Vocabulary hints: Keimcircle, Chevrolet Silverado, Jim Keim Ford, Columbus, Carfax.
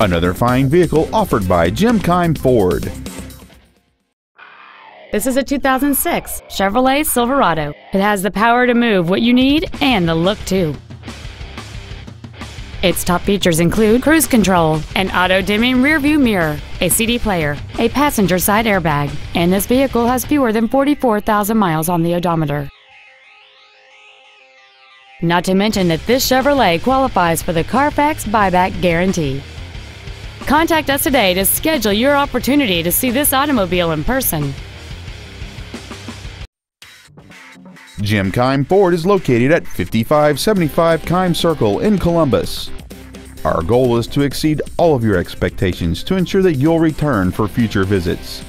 Another fine vehicle offered by Jim Keim Ford. This is a 2006 Chevrolet Silverado. It has the power to move what you need and the look too. Its top features include cruise control, an auto-dimming rearview mirror, a CD player, a passenger side airbag, and this vehicle has fewer than 44,000 miles on the odometer. Not to mention that this Chevrolet qualifies for the Carfax buyback guarantee. Contact us today to schedule your opportunity to see this automobile in person. Jim Keim Ford is located at 5575 Keim Circle in Columbus. Our goal is to exceed all of your expectations to ensure that you'll return for future visits.